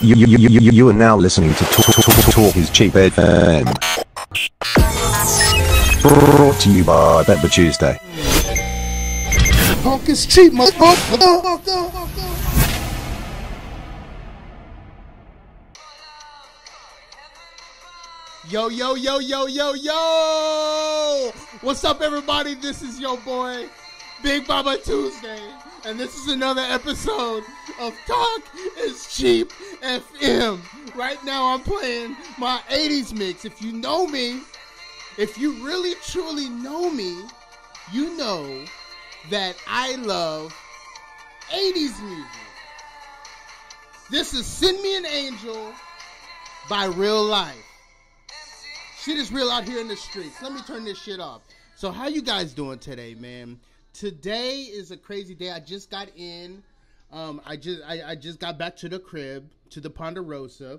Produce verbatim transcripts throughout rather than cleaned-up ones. You, you, you, you, you are now listening to Talk, Talk, Talk, Talk is Cheap F M. Brought to you by Baba Tuesday. Talk is cheap, motherfucker. Yo, yo, yo, yo, yo, yo! What's up, everybody? This is your boy, Big Baba Tuesday, and this is another episode of Talk is Cheap F M. Right now, I'm playing my eighties mix. If you know me, if you really, truly know me, you know that I love eighties music. This is Send Me an Angel by Real Life. Shit is real out here in the streets. Let me turn this shit off. So how you guys doing today, man? Today is a crazy day. I just got in. Um, I just I, I just got back to the crib, to the Ponderosa.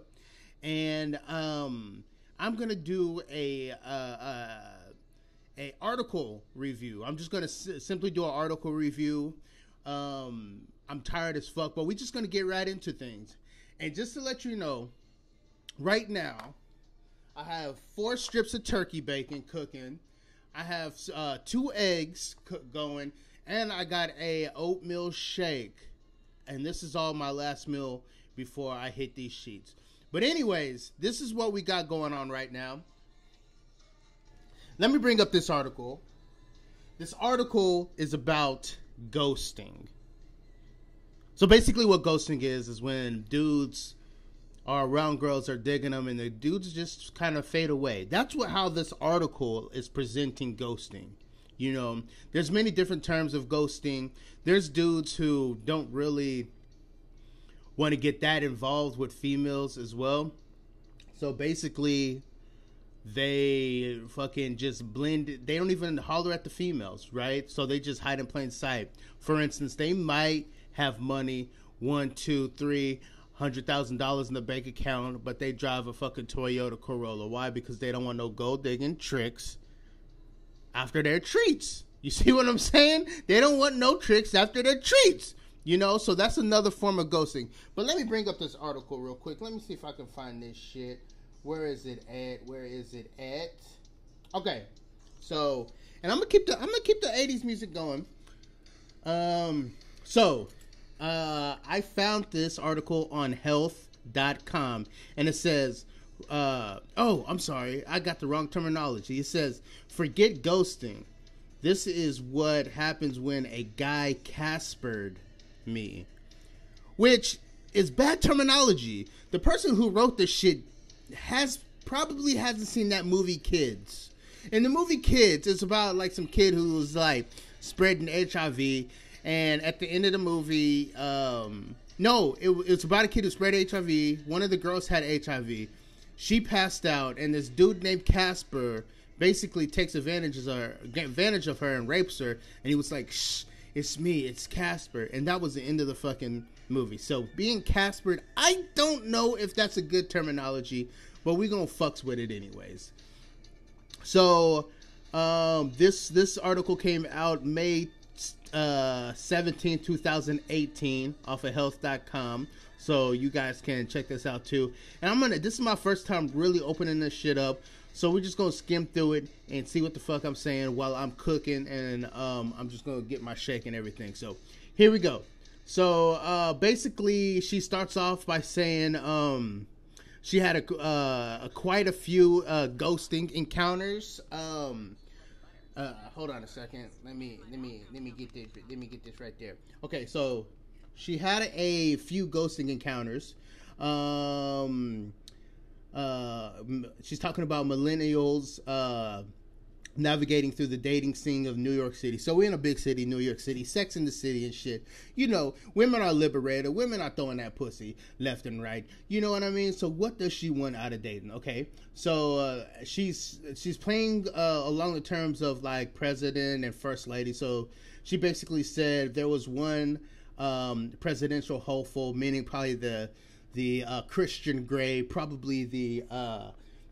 And um, I'm going to do a, uh, uh, a article review. I'm just going to s- simply do an article review. Um, I'm tired as fuck, but we're just going to get right into things. And just to let you know, right now, I have four strips of turkey bacon cooking. I have uh, two eggs cook going, and I got a oatmeal shake. And this is all my last meal before I hit these sheets. But anyways, this is what we got going on right now. Let me bring up this article. This article is about ghosting. So basically what ghosting is, is when dudes or around girls are digging them and the dudes just kind of fade away. That's what how this article is presenting ghosting. You know, there's many different terms of ghosting. There's dudes who don't really want to get that involved with females as well. So basically they fucking just blend. They don't even holler at the females, right? So they just hide in plain sight. For instance, they might have money, one, two, three, one hundred thousand dollars in the bank account, but they drive a fucking Toyota Corolla. Why? Because they don't want no gold digging tricks after their treats. You see what I'm saying? They don't want no tricks after their treats, you know? So that's another form of ghosting. But let me bring up this article real quick. Let me see if I can find this shit. Where is it at? Where is it at? Okay. So, and I'm gonna keep the, I'm gonna keep the eighties music going. Um, so... Uh, I found this article on health dot com, and it says, uh, oh, I'm sorry, I got the wrong terminology. It says, forget ghosting. This is what happens when a guy Caspered me, which is bad terminology. The person who wrote this shit has probably hasn't seen that movie Kids. In the movie Kids, it's about like some kid who was like spreading H I V. And at the end of the movie, um, no, it, it's about a kid who spread H I V. One of the girls had H I V. She passed out, and this dude named Casper basically takes advantage of her, advantage of her and rapes her. And he was like, shh, it's me, it's Casper. And that was the end of the fucking movie. So being Caspered, I don't know if that's a good terminology, but we gonna fucks with it anyways. So um, this, this article came out May Uh, seventeenth, twenty eighteen off of health dot com, so you guys can check this out too. And I'm gonna, this is my first time really opening this shit up, so we're just gonna skim through it and see what the fuck I'm saying while I'm cooking, and um, I'm just gonna get my shake and everything. So here we go. So uh, basically she starts off by saying um, she had a, uh, a quite a few uh, ghosting encounters. um Uh, hold on a second. Let me let me let me get this let me get this right there. Okay, so she had a few ghosting encounters. Um, uh, she's talking about millennials uh, navigating through the dating scene of New York City. So we're in a big city, New York City, Sex in the City and shit. You know, women are liberated. Women are throwing that pussy left and right. You know what I mean? So what does she want out of dating? Okay. So uh, she's she's playing uh, along the terms of like president and first lady. So she basically said there was one um, presidential hopeful, meaning probably the the uh, Christian Grey, probably the uh,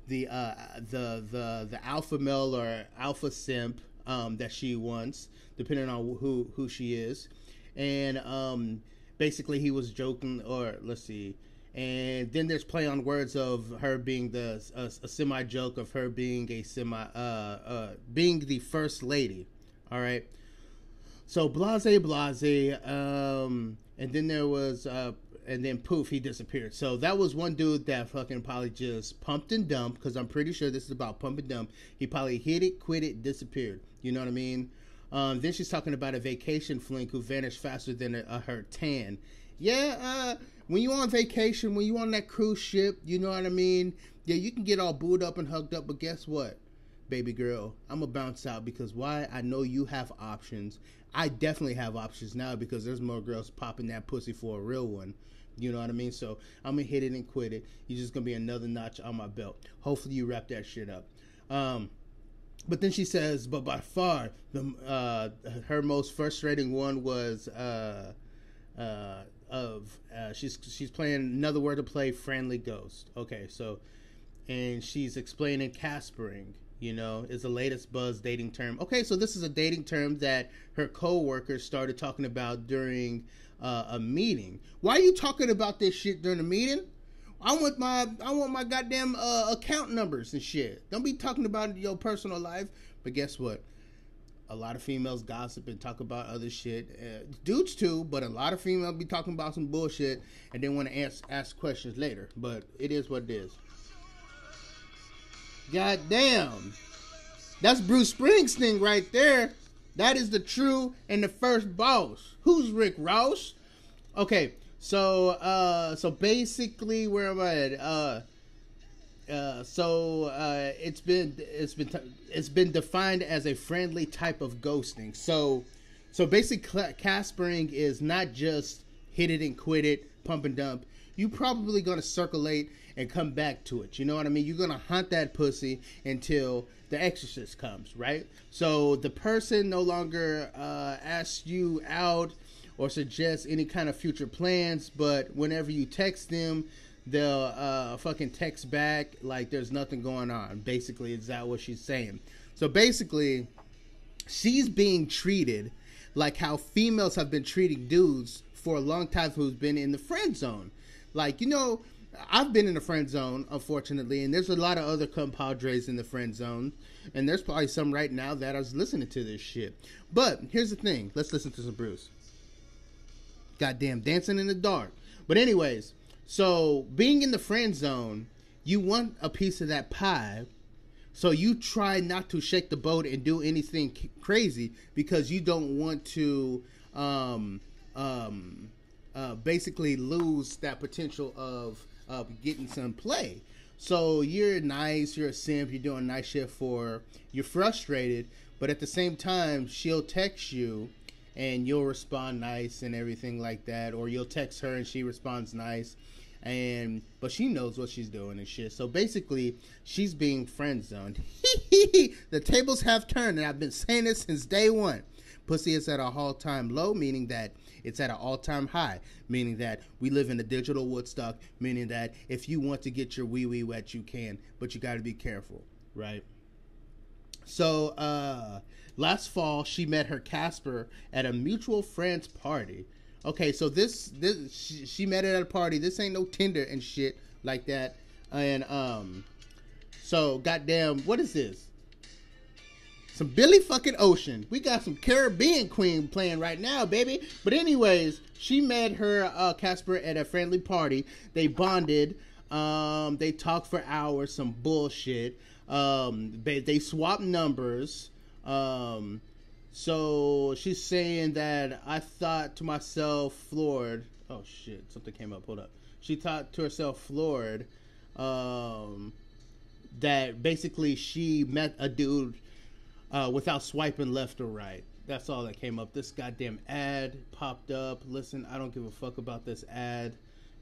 the uh the the the alpha male or alpha simp um that she wants, depending on who who she is. And um basically he was joking, or let's see, And then there's play on words of her being the a, a semi joke of her being a semi uh uh being the first lady. All right. So blase blase. Um, and then there was uh, and then poof, he disappeared. So that was one dude that fucking probably just pumped and dumped, because I'm pretty sure this is about pump and dump. He probably hit it, quit it, disappeared. You know what I mean? Um, then she's talking about a vacation flink who vanished faster than a, a, her tan. Yeah, uh, when you on vacation, when you on that cruise ship, you know what I mean? Yeah, you can get all booed up and hugged up, but guess what, baby girl? I'm going to bounce out, because why? I know you have options. I definitely have options now, because there's more girls popping that pussy for a real one. You know what I mean? So I'm going to hit it and quit it. You're just going to be another notch on my belt. Hopefully you wrap that shit up. Um... But then she says, but by far, the uh, her most frustrating one was uh, uh, of uh, she's she's playing another word to play, friendly ghost. Okay, so, and she's explaining Caspering. You know, is the latest buzz dating term. Okay, so this is a dating term that her coworkers started talking about during uh, a meeting. Why are you talking about this shit during a meeting? I want my I want my goddamn uh, account numbers and shit. Don't be talking about your personal life. But guess what? A lot of females gossip and talk about other shit. Uh, dudes too, but a lot of females be talking about some bullshit and then want to ask ask questions later. But it is what it is. Goddamn, that's Bruce Springsteen right there. That is the true and the first boss. Who's Rick Ross? Okay. So, uh, so basically, where am I at? Uh, uh, so, uh, it's been, it's been, t- it's been defined as a friendly type of ghosting. So, so basically, Caspering is not just hit it and quit it, pump and dump. You probably going to circulate and come back to it. You know what I mean? You're going to hunt that pussy until the exorcist comes, right? So the person no longer, uh, asks you out or suggest any kind of future plans, but whenever you text them, they'll uh, fucking text back like there's nothing going on. Basically, is that what she's saying? So basically, she's being treated like how females have been treating dudes for a long time who's been in the friend zone. Like, you know, I've been in the friend zone, unfortunately, and there's a lot of other compadres in the friend zone, and there's probably some right now that are listening to this shit. But here's the thing. Let's listen to some Bruce. Goddamn dancing in the dark. But anyways, so being in the friend zone, you want a piece of that pie, so you try not to shake the boat and do anything c- crazy because you don't want to um, um, uh, basically lose that potential of uh, getting some play. So you're nice, you're a simp, you're doing nice shit for her, you're frustrated, but at the same time, she'll text you and you'll respond nice and everything like that, or you'll text her and she responds nice, and but she knows what she's doing and shit. So basically, she's being friend zoned. The tables have turned, and I've been saying this since day one. Pussy is at an all-time low, meaning that it's at an all-time high, meaning that we live in a digital Woodstock, meaning that if you want to get your wee-wee wet, you can, but you got to be careful, right? So, uh, last fall, she met her Casper at a mutual friend's party. Okay, so this, this she, she met it at a party. This ain't no Tinder and shit like that. And, um, so, goddamn, what is this? Some Billy fucking Ocean. We got some Caribbean Queen playing right now, baby. But anyways, she met her, uh, Casper at a friendly party. They bonded. Um, they talked for hours, some bullshit. Um, they, they swap numbers. Um, so she's saying that I thought to myself, floored. Oh shit, something came up. Hold up. She thought to herself, floored, um, that basically she met a dude, uh, without swiping left or right. That's all that came up. This goddamn ad popped up. Listen, I don't give a fuck about this ad.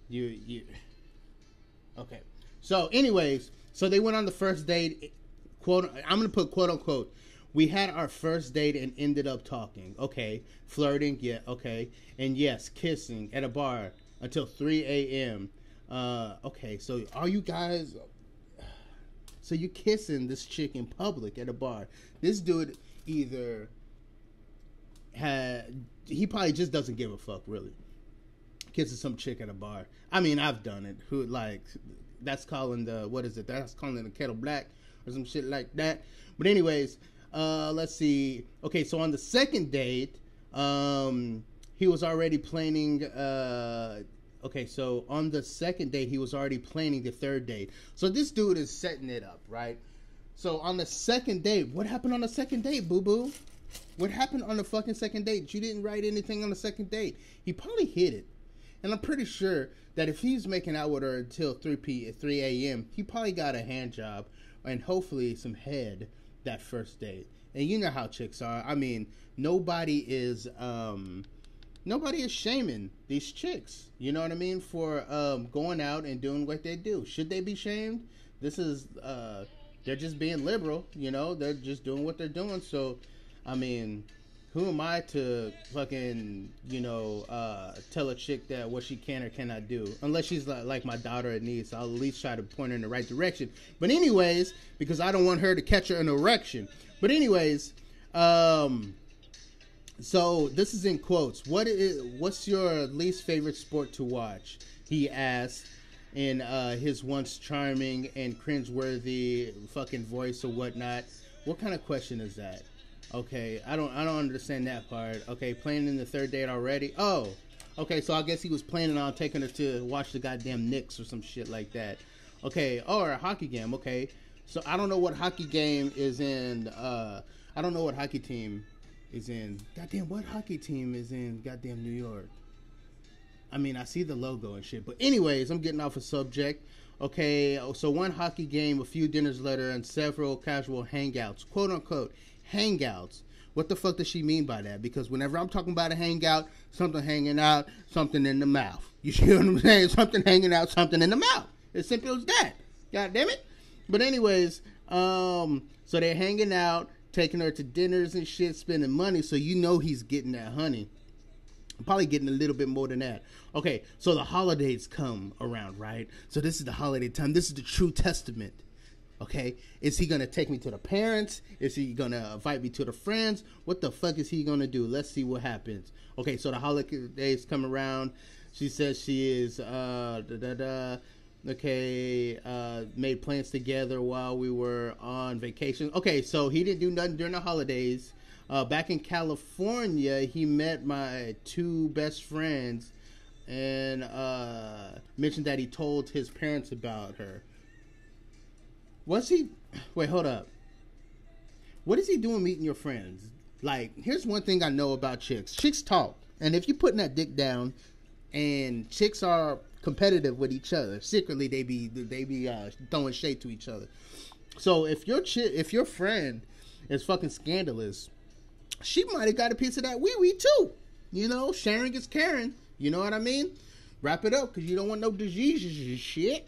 You, you, okay. So anyways, so they went on the first date, quote, I'm going to put quote unquote, we had our first date and ended up talking. Okay. Flirting. Yeah. Okay. And yes, kissing at a bar until three a.m. Uh, okay. So are you guys, so you kissing this chick in public at a bar. This dude either had, he probably just doesn't give a fuck really. kissing some chick at a bar. I mean, I've done it. Who like that's calling the what is it? That's calling the kettle black or some shit like that. But anyways, uh, let's see. Okay, so on the second date, um, he was already planning. Uh, okay, so on the second date, he was already planning the third date. So this dude is setting it up, right? So on the second date, what happened on the second date, boo boo? What happened on the fucking second date? You didn't write anything on the second date. He probably hid it. And I'm pretty sure that if he's making out with her until three p three a m, he probably got a hand job and hopefully some head that first date. And you know how chicks are. I mean, nobody is um nobody is shaming these chicks. You know what I mean? For um going out and doing what they do. Should they be shamed? This is uh they're just being liberal, you know, they're just doing what they're doing. So I mean, who am I to fucking, you know, uh, tell a chick that what she can or cannot do? Unless she's like, like my daughter or niece, I'll at least try to point her in the right direction. But anyways, because I don't want her to catch her an erection. But anyways, um, so this is in quotes. What is, what's your least favorite sport to watch? He asked in uh, his once charming and cringeworthy fucking voice or whatnot. What kind of question is that? Okay, I don't I don't understand that part. Okay, planning the third date already? Oh, okay, so I guess he was planning on taking her to watch the goddamn Knicks or some shit like that. Okay, or a hockey game, okay. So I don't know what hockey game is in, uh, I don't know what hockey team is in. Goddamn, what hockey team is in goddamn New York? I mean, I see the logo and shit. But anyways, I'm getting off a subject. Okay, so one hockey game, a few dinners later, and several casual hangouts, quote unquote. Hangouts. What the fuck does she mean by that? Because whenever I'm talking about a hangout, something hanging out, something in the mouth. You see what I'm saying? Something hanging out, something in the mouth. As simple as that. God damn it. But anyways, um, so they're hanging out, taking her to dinners and shit, spending money. So you know he's getting that honey. Probably getting a little bit more than that. Okay, so the holidays come around, right? So this is the holiday time. This is the true testament. Okay, is he gonna take me to the parents? Is he gonna invite me to the friends? What the fuck is he gonna do? Let's see what happens. Okay, so the holidays come around. She says she is uh da da da. Okay, uh, made plans together while we were on vacation. Okay, so he didn't do nothing during the holidays. Uh, back in California, he met my two best friends, and uh, mentioned that he told his parents about her. What's he... Wait, hold up. What is he doing meeting your friends? Like, here's one thing I know about chicks. Chicks talk. And if you're putting that dick down, and chicks are competitive with each other, secretly they be they be uh, throwing shade to each other. So if your chi- if your friend is fucking scandalous, she might have got a piece of that wee-wee too. You know, sharing is caring. You know what I mean? Wrap it up, because you don't want no diseases and shit.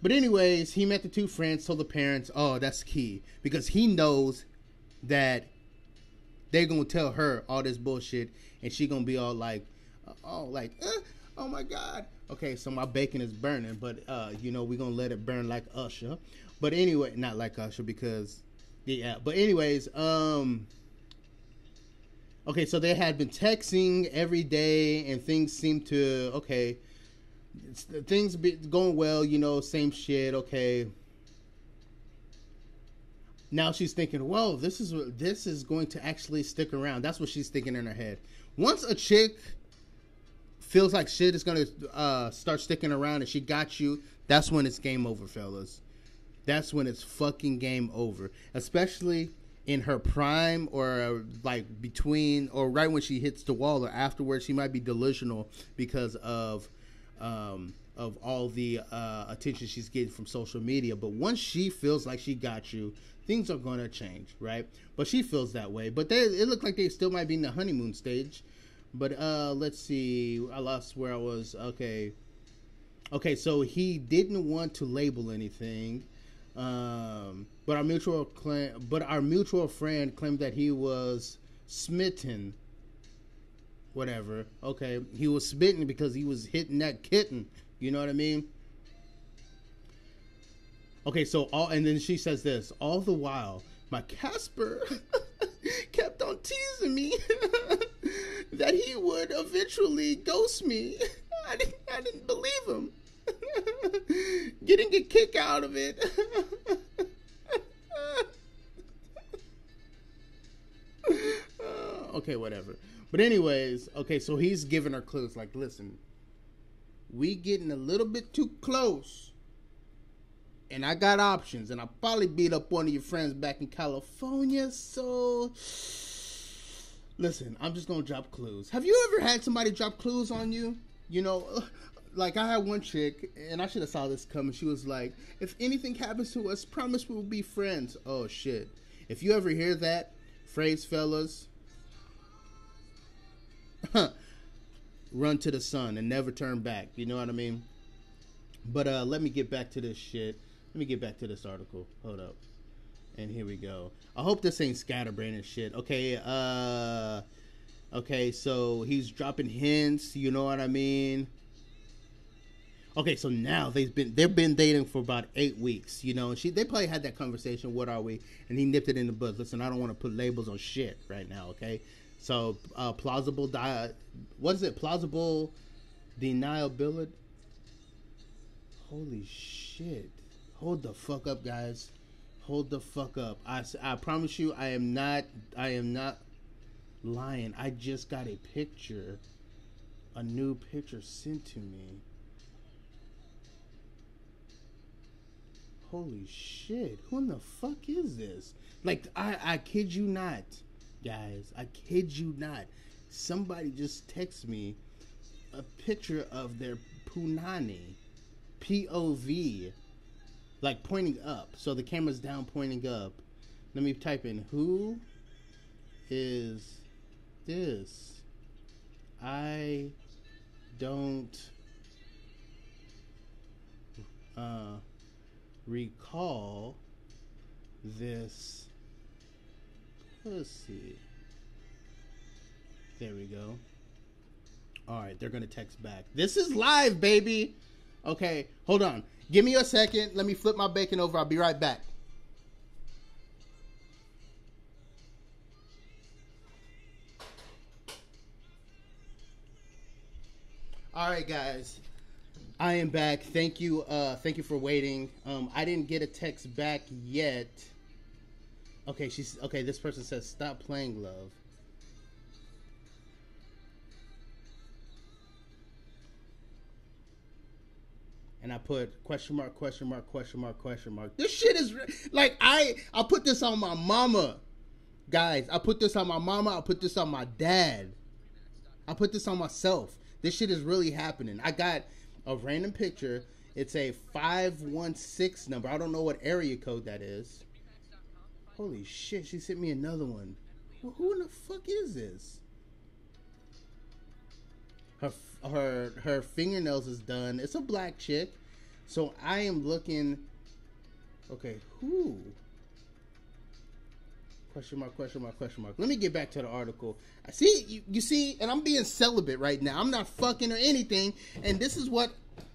But anyways, he met the two friends, told the parents, oh, that's key. Because he knows that they're going to tell her all this bullshit, and she going to be all like, oh, like, eh, oh, my God. Okay, so my bacon is burning, but, uh, you know, we're going to let it burn like Usher. But anyway, not like Usher because, yeah. But anyways, um, okay, so they had been texting every day, and things seemed to, okay, things be going well, you know, same shit. Okay. Now she's thinking, well, this is this is going to actually stick around. That's what she's thinking in her head. Once a chick feels like shit is gonna uh, start sticking around and she got you, that's when it's game over, fellas. That's when it's fucking game over, especially in her prime, or like between, or right when she hits the wall, or afterwards. She might be delusional because of. Um, of all the uh, attention she's getting from social media. But once she feels like she got you, things are going to change, right? But she feels that way. But they, it looked like they still might be in the honeymoon stage. But uh, let's see. I lost where I was. Okay. Okay, so he didn't want to label anything. Um, but our mutual cl- but our mutual friend claimed that he was smitten. Whatever. Okay, he was spitting because he was hitting that kitten. You know what I mean? Okay, so all, and then she says this, all the while, my Casper kept on teasing me that he would eventually ghost me. I, orgasm, getting a kick out of it. uh, okay, whatever. But anyways, okay, so he's giving her clues like, listen, we getting a little bit too close, and I got options, and I'll probably beat up one of your friends back in California, so listen, I'm just going to drop clues. Have you ever had somebody drop clues on you? You know, like I had one chick, and I should have saw this coming. She was like, if anything happens to us, promise we will be friends. Oh, shit. If you ever hear that phrase, fellas, run to the sun and never turn back. You know what I mean? But uh, let me get back to this shit. Let me get back to this article. Hold up. And here we go. I hope this ain't scatterbrain and shit. Okay, uh... Okay, so he's dropping hints. You know what I mean? Okay, so now they've been they've been dating for about eight weeks. You know, and she they probably had that conversation. What are we? And he nipped it in the bud. Listen, I don't want to put labels on shit right now. Okay, so uh, plausible di- what is it? Plausible deniability. Holy shit! Hold the fuck up, guys. Hold the fuck up. I I promise you, I am not. I am not. Lying. I just got a picture, a new picture sent to me. Holy shit, who in the fuck is this? Like, I, I kid you not, guys. I kid you not. Somebody just texted me a picture of their punani, P O V, like pointing up. So the camera's down, pointing up. Let me type in, who is this? I don't uh, recall this pussy. There we go. All right, they're gonna text back. This is live, baby. Okay, hold on. Give me a second. Let me flip my bacon over. I'll be right back. All right, guys, I am back. Thank you. Uh, thank you for waiting. Um, I didn't get a text back yet. Okay, she's okay. This person says, "Stop playing, love." And I put question mark, question mark, question mark, question mark. This shit is like I. I put this on my mama, guys. I put this on my mama. I put this on my dad. I put this on myself. This shit is really happening. I got a random picture. It's a five one six number. I don't know what area code that is. Holy shit, she sent me another one. Well, who in the fuck is this? Her her her fingernails is done. It's a black chick. So I am looking. Okay, who? Question mark, question mark, question mark. Let me get back to the article. I see, you, you see, and I'm being celibate right now. I'm not fucking or anything. And this is what,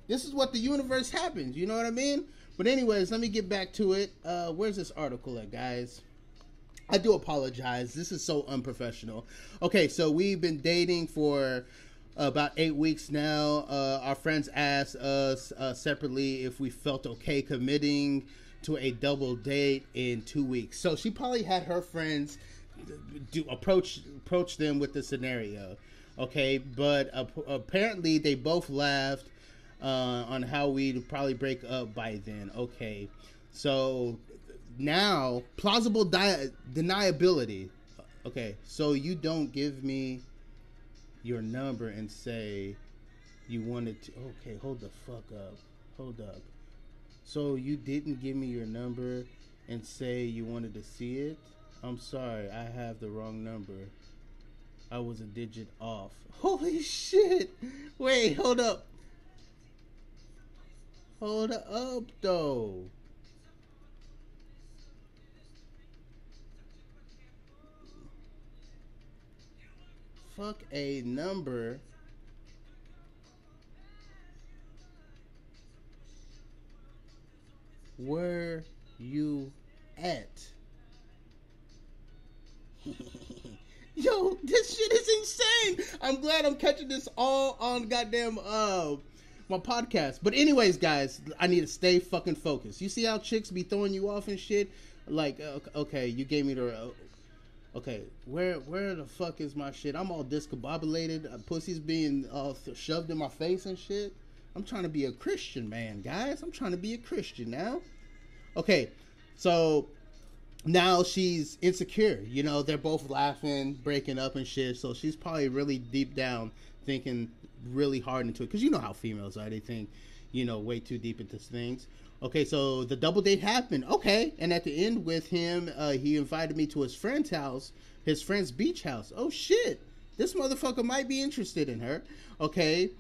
this is what the universe happens. You know what I mean? But anyways, let me get back to it. Uh, where's this article at, guys? I do apologize. This is so unprofessional. Okay, so we've been dating for about eight weeks now. Uh, our friends asked us uh, separately if we felt okay committing to a double date in two weeks. So she probably had her friends do approach approach them with the scenario, okay? But uh, apparently they both laughed uh, on how we'd probably break up by then, okay? So now plausible di- deniability, okay? So you don't give me your number and say you wanted to. Okay, hold the fuck up. Hold up. So you didn't give me your number and say you wanted to see it? I'm sorry, I have the wrong number. I was a digit off. Holy shit! Wait, hold up. Hold up, though. Fuck a number. Where you at? Yo, this shit is insane. I'm glad I'm catching this all on goddamn uh my podcast. But anyways, guys, I need to stay fucking focused. You see how chicks be throwing you off and shit? Like, okay, you gave me the... Okay, where where the fuck is my shit? I'm all discombobulated. Uh, pussy's being uh, shoved in my face and shit. I'm trying to be a Christian, man, guys. I'm trying to be a Christian now. Okay, so now she's insecure. You know, they're both laughing, breaking up and shit. So she's probably really deep down thinking really hard into it. Because you know how females are. They think, you know, way too deep into things. Okay, so the double date happened. Okay, and at the end with him, uh, he invited me to his friend's house, his friend's beach house. Oh, shit. This motherfucker might be interested in her. Okay,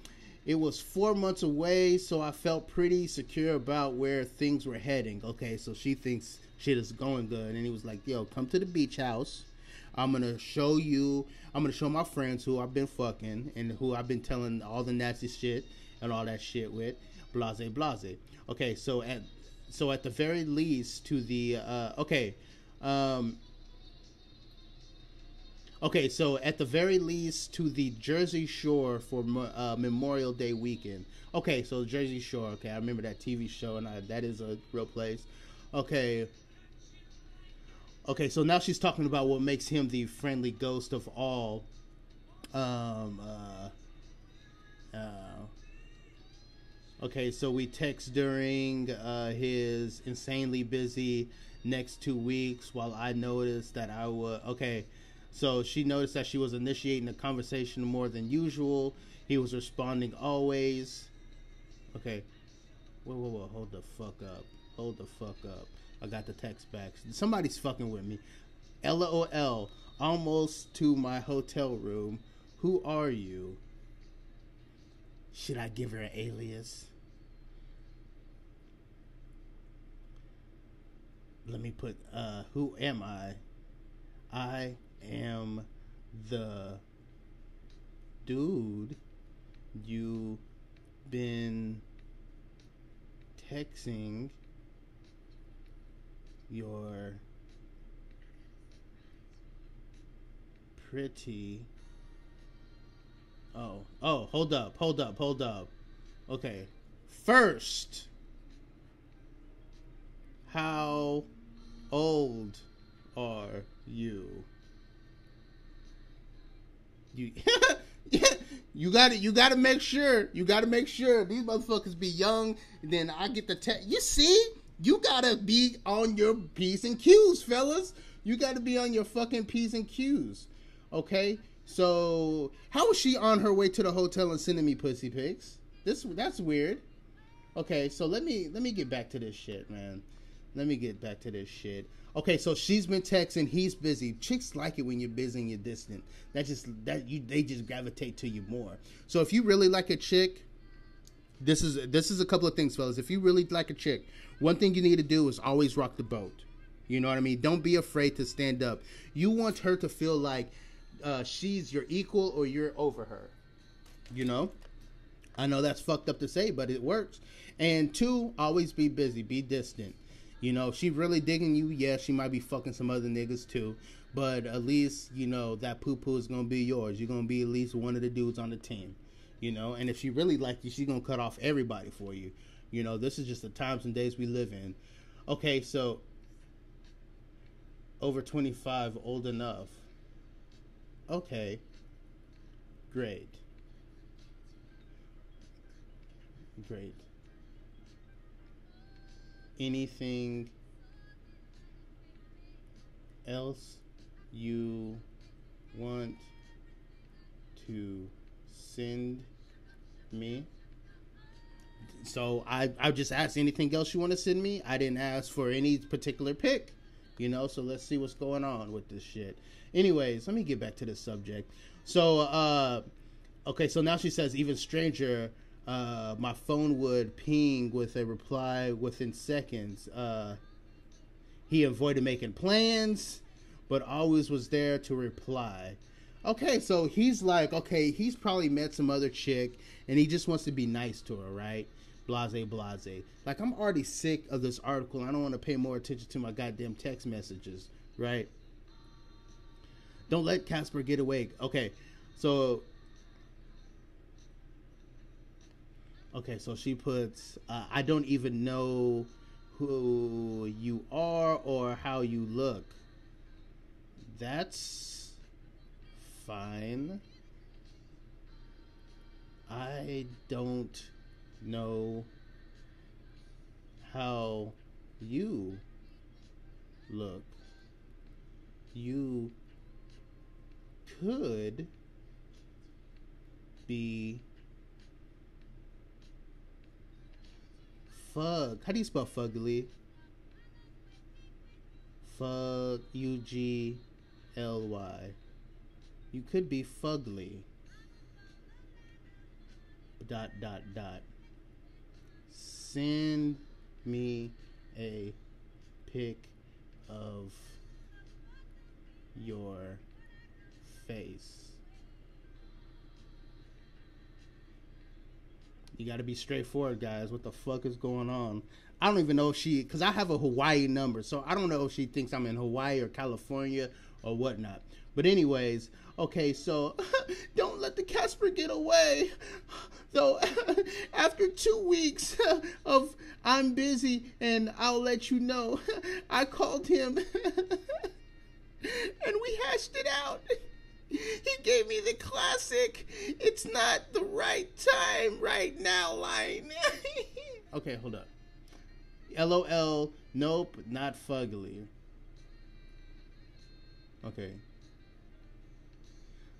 it was four months away, so I felt pretty secure about where things were heading. Okay, so she thinks shit is going good, and he was like, yo, come to the beach house. I'm going to show you, I'm going to show my friends who I've been fucking and who I've been telling all the nasty shit and all that shit with. Blase, blase. Okay, so at so at the very least to the uh, okay, um, okay, so at the very least to the Jersey Shore for uh, Memorial Day weekend. Okay, so Jersey Shore. Okay, I remember that T V show, and I, that is a real place. Okay. Okay, so now she's talking about what makes him the friendly ghost of all. Um. Uh. uh Okay, so we text during uh, his insanely busy next two weeks while I noticed that I was... Okay, so she noticed that she was initiating the conversation more than usual. He was responding always. Okay. Whoa, whoa, whoa. Hold the fuck up. Hold the fuck up. I got the text back. Somebody's fucking with me. LOL. Almost to my hotel room. Who are you? Should I give her an alias? Let me put, uh, who am I? I am the dude you've been texting your pretty... Oh, oh, hold up, hold up, hold up. Okay. First, how old are you? You You gotta you gotta make sure. You gotta make sure these motherfuckers be young, and then I get the te- you see? You gotta be on your P's and Q's, fellas. You gotta be on your fucking P's and Q's. Okay? So, how was she on her way to the hotel and sending me pussy pics? This that's weird. Okay, so let me let me get back to this shit, man. Let me get back to this shit. Okay, so she's been texting, he's busy. Chicks like it when you're busy and you're distant. That just that you they just gravitate to you more. So if you really like a chick, this is this is a couple of things, fellas. If you really like a chick, one thing you need to do is always rock the boat. You know what I mean? Don't be afraid to stand up. You want her to feel like Uh, she's your equal or you're over her, you know? I know that's fucked up to say, but it works. And two, always be busy, be distant. You know, if she really digging you, yeah, she might be fucking some other niggas too, but at least, you know, that poo-poo is gonna be yours. You're gonna be at least one of the dudes on the team, you know? And if she really like you, she's gonna cut off everybody for you. You know, this is just the times and days we live in. Okay, so, over twenty-five, old enough. Okay, great, great, anything else you want to send me? So I, I just asked anything else you want to send me. I didn't ask for any particular pick. You know, so let's see what's going on with this shit. Anyways, let me get back to the subject. So, uh, okay, so now she says, even stranger, uh, my phone would ping with a reply within seconds. Uh, he avoided making plans, but always was there to reply. Okay, so he's like, okay, he's probably met some other chick, and he just wants to be nice to her, right? Blase, blase. Like, I'm already sick of this article. I don't want to pay more attention to my goddamn text messages, right? Don't let Casper get away. Okay, so Okay, so she puts, uh, I don't even know who you are or how you look. That's fine. I don't know how you look. You could be fug. How do you spell fugly? Fug, U G L Y. You could be fugly. Dot, dot, dot. Send me a pic of your face. You gotta be straightforward, guys. What the fuck is going on? I don't even know if she, because I have a Hawaii number, so I don't know if she thinks I'm in Hawaii or California or whatnot. But anyways, okay, so don't let the Casper get away. So after two weeks of I'm busy and I'll let you know, I called him and we hashed it out. He gave me the classic, it's not the right time right now line. Okay, hold up. L O L, nope, not fugly. Okay.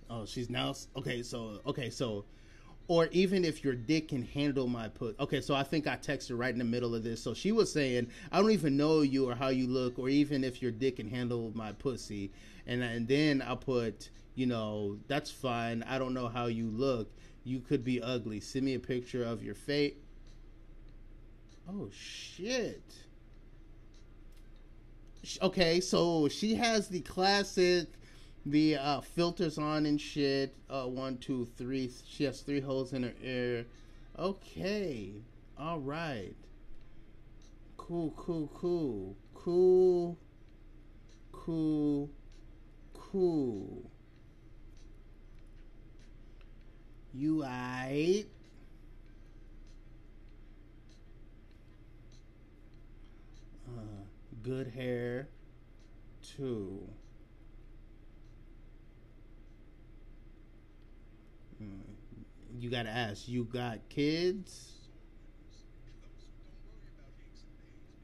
Oh, she's now, okay, so, okay, so, or even if your dick can handle my put. Okay, so I think I texted right in the middle of this. So she was saying, I don't even know you or how you look, or even if your dick can handle my pussy. And, and then I put, you know, that's fine. I don't know how you look. You could be ugly. Send me a picture of your face. Oh, shit. Okay, so she has the classic, the uh, filters on and shit. Uh, one, two, three. She has three holes in her ear. Okay. All right. Cool, cool, cool. Cool. Cool. Cool. You aight? Uh, good hair, too. You gotta ask, you got kids?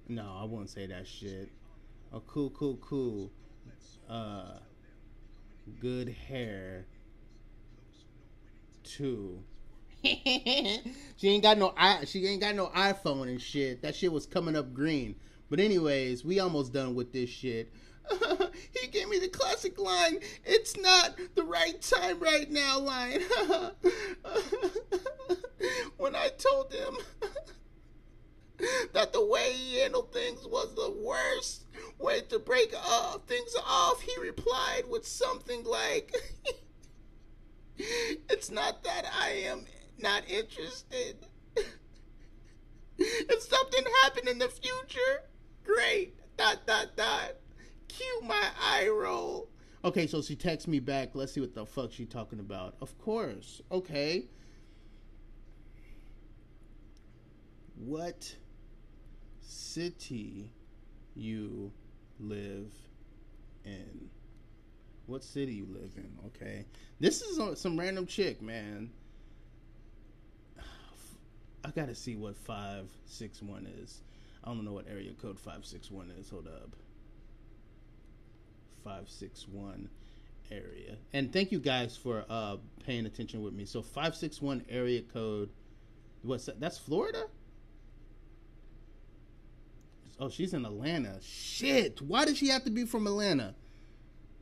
No, I won't say that shit. Oh, cool, cool, cool. Uh, good hair, too. she ain't got no i. She ain't got no iPhone and shit. That shit was coming up green. But anyways, we almost done with this shit. He gave me the classic line, it's not the right time right now line. When I told him that the way he handled things was the worst way to break uh, things off, he replied with something like, it's not that I am not interested. If something happened in the future, great, dot, dot, dot. Cue my eye roll. Okay, so she texts me back. Let's see what the fuck she talking about. Of course. Okay. What city you live in? What city you live in? Okay. This is some random chick, man. I gotta see what five six one is. I don't know what area code five six one is. Hold up. five six one area. And thank you guys for uh, paying attention with me. So five six one area code. What's that? That's Florida? Oh, she's in Atlanta. Shit. Why does she have to be from Atlanta?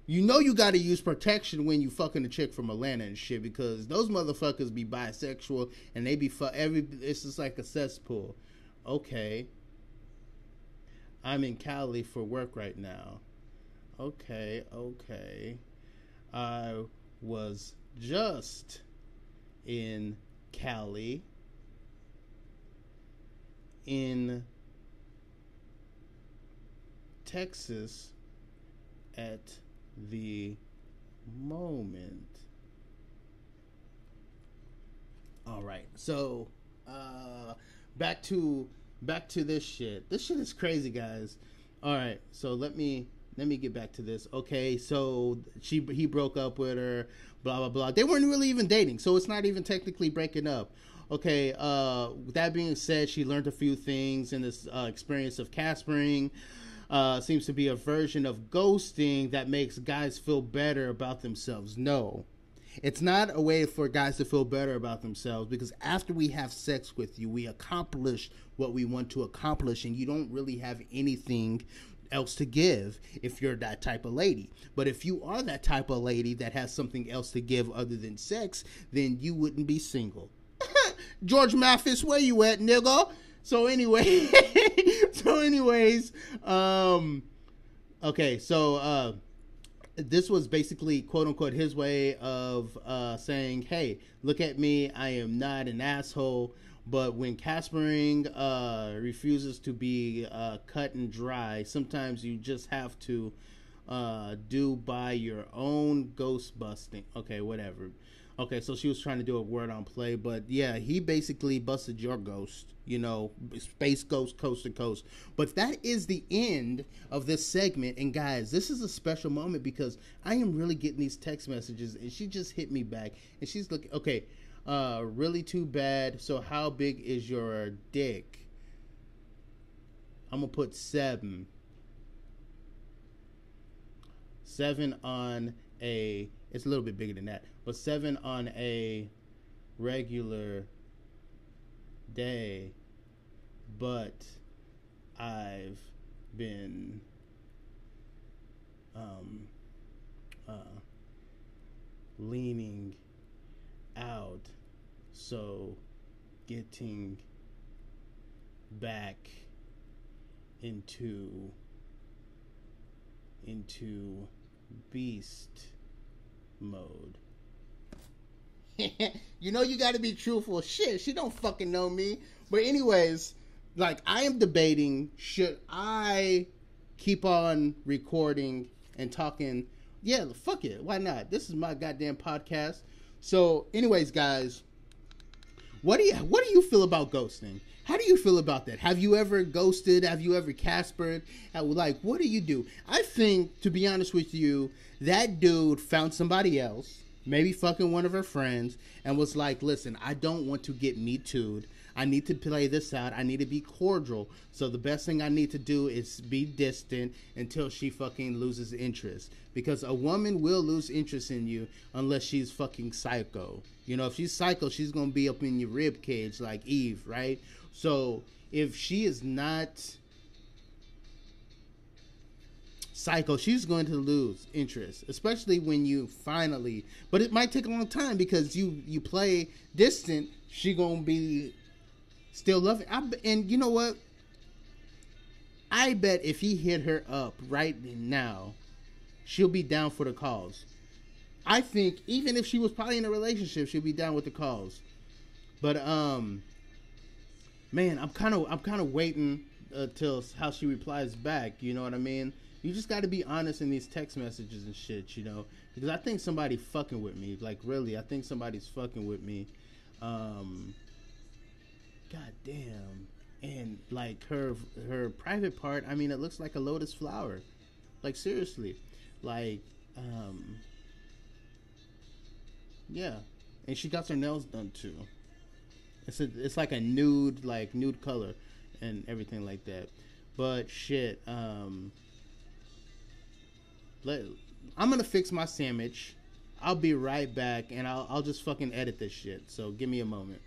You know you gotta use protection when you fucking a chick from Atlanta and shit, because those motherfuckers be bisexual and they be fuck every. It's just like a cesspool. Okay. I'm in Cali for work right now. Okay, okay. I was just in Cali in Texas at the moment. All right, so Uh, back to back to this shit. This shit is crazy, guys. All right, so let me let me get back to this. Okay, so she he broke up with her. Blah blah blah. They weren't really even dating, so it's not even technically breaking up. Okay, uh, with that being said, she learned a few things in this uh, experience of Caspering. Uh, seems to be a version of ghosting that makes guys feel better about themselves. No, it's not a way for guys to feel better about themselves, because after we have sex with you, we accomplish what we want to accomplish, and you don't really have anything else to give if you're that type of lady. But if you are that type of lady that has something else to give other than sex, then you wouldn't be single. George Mathis, where you at, nigga? So anyway, so anyways, um, okay, so uh, this was basically, quote unquote, his way of uh, saying, hey, look at me, I am not an asshole. But when Caspering uh, refuses to be uh, cut and dry, sometimes you just have to uh, do by your own ghost busting. Okay, whatever. Okay, so she was trying to do a word on play, but yeah, he basically busted your ghost, you know, Space Ghost Coast to Coast. But that is the end of this segment, and guys, this is a special moment because I am really getting these text messages, and she just hit me back, and she's looking, okay, uh, really too bad, so how big is your dick? I'm gonna put seven. Seven on a... It's a little bit bigger than that, but seven on a regular day, but I've been, um, uh, leaning out, so getting back into, into beast mode. You know, you got to be truthful. Shit, she don't fucking know me. But anyways, like, I am debating, should I keep on recording and talking? Yeah, fuck it, why not? This is my goddamn podcast. So anyways, guys, what do you what do you feel about ghosting? How do you feel about that? Have you ever ghosted? Have you ever Caspered? Like, what do you do? I think, to be honest with you, that dude found somebody else, maybe fucking one of her friends, and was like, listen, I don't want to get Me Too'd. I need to play this out. I need to be cordial. So the best thing I need to do is be distant until she fucking loses interest. Because a woman will lose interest in you unless she's fucking psycho. You know, if she's psycho, she's going to be up in your rib cage like Eve, right? So if she is not psycho, she's going to lose interest, especially when you finally, but it might take a long time because you, you play distant, she going to be still loving. I, and you know what? I bet if he hit her up right now, she'll be down for the cause. I think even if she was probably in a relationship, she'll be down with the cause. But, um... man, I'm kind of I'm kind of waiting uh, till how she replies back. You know what I mean? You just got to be honest in these text messages and shit, you know, because I think somebody fucking with me. Like, really, I think somebody's fucking with me. Um, God damn. And like her her private part, I mean, it looks like a lotus flower. Like, seriously, like, um, yeah. And she got her nails done too. It's a, it's like a nude, like nude color and everything like that. But shit, um, let, I'm gonna fix my sandwich. I'll be right back, and I'll I'll just fucking edit this shit. So give me a moment.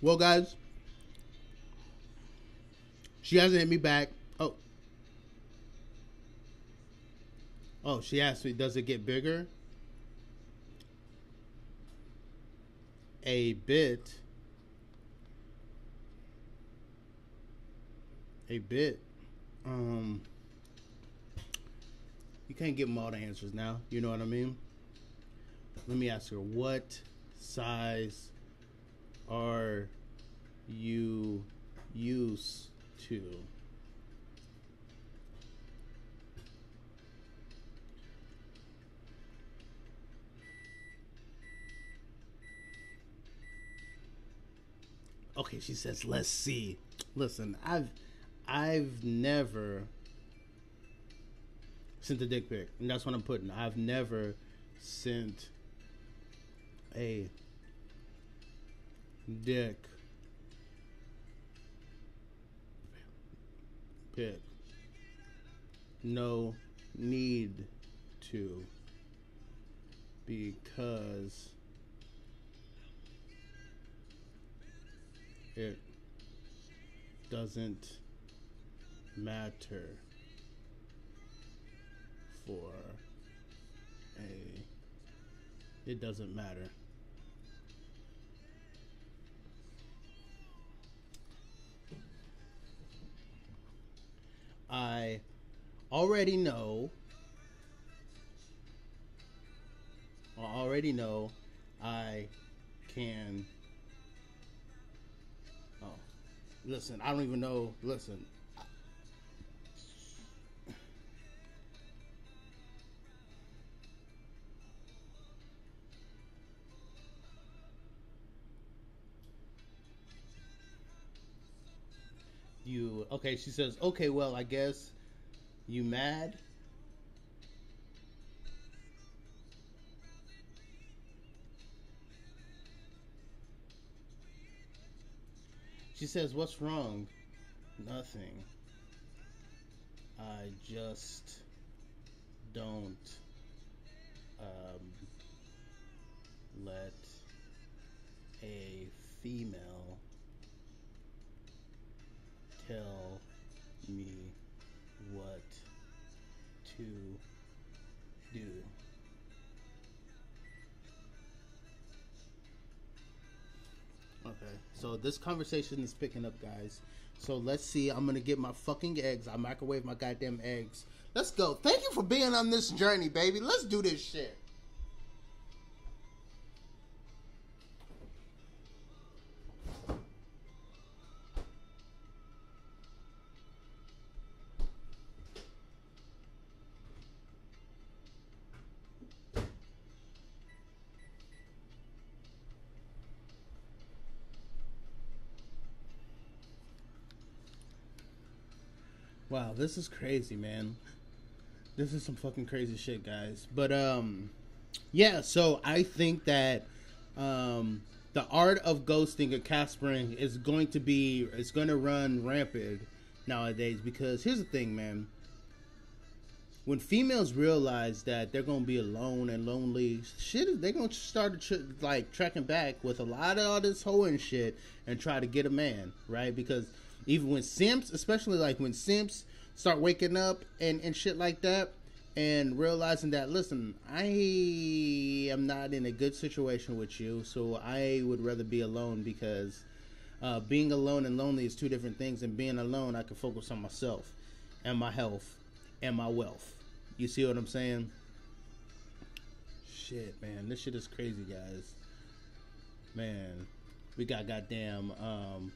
Well, guys, she hasn't hit me back. Oh. Oh, she asked me, does it get bigger? A bit. A bit. Um, you can't give them all the answers now. You know what I mean? Let me ask her, what size are you used to? Okay, she says, let's see. Listen, I've I've never sent a dick pic, and that's what I'm putting. I've never sent a dick pic. No need to, because it doesn't matter for a, it doesn't matter. I already know, I already know I can. Listen, I don't even know. Listen. You, okay, she says, okay, well, I guess you mad? She says, what's wrong? Nothing. I just don't um, let a female tell me what to do. Okay, so this conversation is picking up, guys. So let's see. I'm going to get my fucking eggs. I microwave my goddamn eggs. Let's go. Thank you for being on this journey, baby. Let's do this shit. Wow, this is crazy, man. This is some fucking crazy shit, guys. But, um, yeah, so I think that, um, the art of ghosting or Caspering is going to be, it's going to run rampant nowadays, because here's the thing, man. When females realize that they're going to be alone and lonely, shit, they're going to start, tr- like, tracking back with a lot of all this hoeing shit and try to get a man, right? Because even when simps, especially like when simps start waking up and, and shit like that, and realizing that, listen, I am not in a good situation with you, so I would rather be alone, because uh, being alone and lonely is two different things, and being alone, I can focus on myself and my health and my wealth. You see what I'm saying? Shit, man. This shit is crazy, guys. Man, we got goddamn... Um,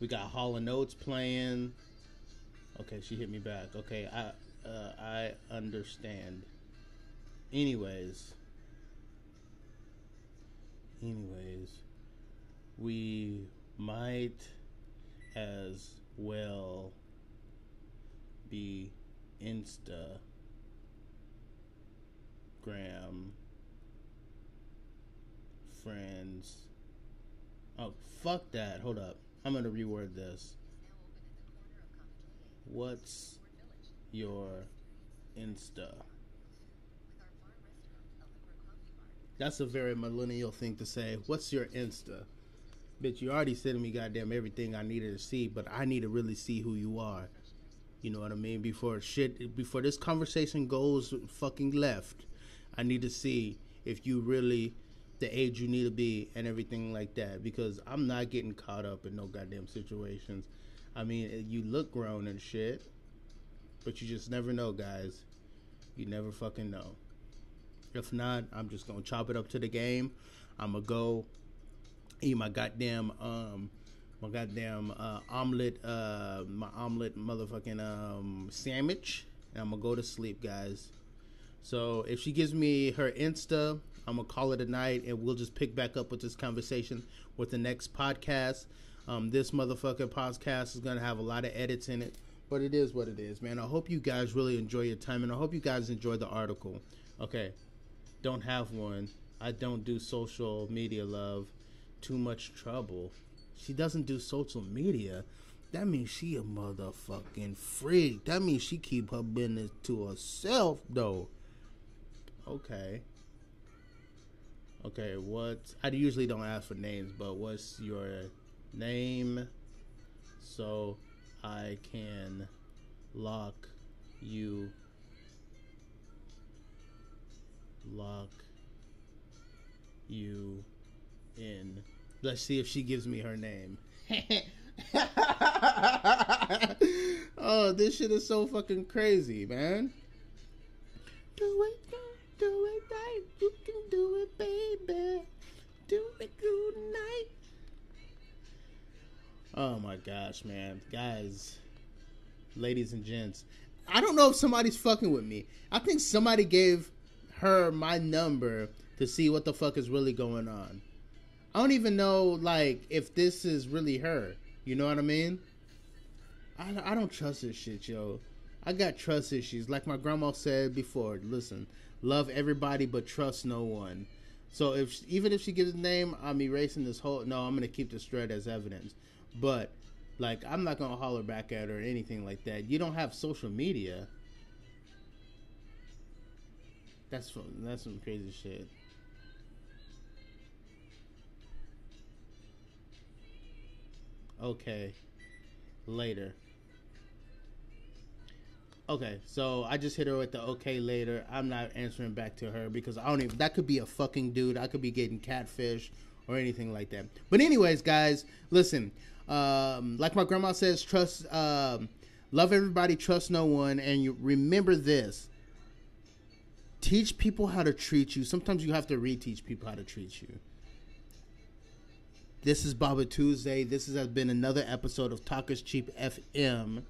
We got Hollow Notes playing. Okay, she hit me back. Okay, I uh, I understand. Anyways. Anyways. We might as well be Instagram friends. Oh, fuck that. Hold up. I'm going to reword this. What's your Insta? That's a very millennial thing to say. What's your Insta? bitch, you already sent me goddamn everything I needed to see, but I need to really see who you are. You know what I mean? Before shit, before this conversation goes fucking left, I need to see if you really the age you need to be and everything like that, because I'm not getting caught up in no goddamn situations. I mean, you look grown and shit, but you just never know, guys. You never fucking know. If not, I'm just gonna chop it up to the game. I'ma go eat my goddamn um my goddamn uh, omelet, uh, my omelet motherfucking um, sandwich, and I'm going to go to sleep, guys. So if she gives me her Insta, I'm going to call it a night, and we'll just pick back up with this conversation with the next podcast. Um, this motherfucking podcast is going to have a lot of edits in it, but it is what it is, man. I hope you guys really enjoy your time, and I hope you guys enjoy the article. Okay, don't have one. I don't do social media, love. Too much trouble. She doesn't do social media. That means she a motherfucking freak. That means she keep her business to herself, though. Okay. Okay, what? I usually don't ask for names, but what's your name so I can lock you? Lock you in. Let's see if she gives me her name. Oh, this shit is so fucking crazy, man. Do it, girl. Do it right. You can do it, baby. Do it good night. Oh, my gosh, man. Guys, ladies and gents. I don't know if somebody's fucking with me. I think somebody gave her my number to see what the fuck is really going on. I don't even know, like, if this is really her. You know what I mean? I, I don't trust this shit, yo. I got trust issues. Like my grandma said before, listen, love everybody but trust no one. So if even if she gives a name, I'm erasing this whole... No, I'm going to keep this thread as evidence. But, like, I'm not going to holler back at her or anything like that. You don't have social media. That's that's some crazy shit. Okay, later. Okay, so I just hit her with the okay later. I'm not answering back to her because I don't even... That could be a fucking dude. I could be getting catfish or anything like that. But anyways, guys, listen. Um, like my grandma says, trust, um, love everybody, trust no one. And you remember this. Teach people how to treat you. Sometimes you have to reteach people how to treat you. This is Baba Tuesday. This has been another episode of Talk is Cheap F M.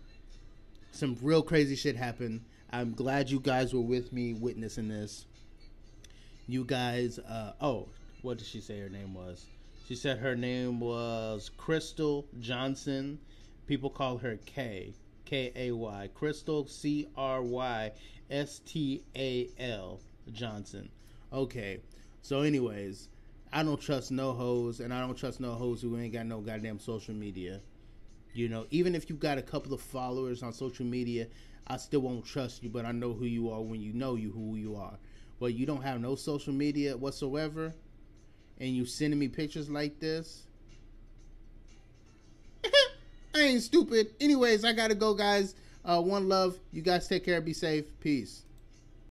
Some real crazy shit happened. I'm glad you guys were with me witnessing this. You guys, uh, oh, what did she say her name was? She said her name was Crystal Johnson. People call her K, K A Y. Crystal, C R Y S T A L, Johnson. Okay, so anyways... I don't trust no hoes, and I don't trust no hoes who ain't got no goddamn social media. You know, even if you got a couple of followers on social media, I still won't trust you, but I know who you are when you know you who you are. Well, you don't have no social media whatsoever, and you sending me pictures like this? I ain't stupid. Anyways, I gotta go, guys. Uh, one love. You guys take care. Be safe. Peace.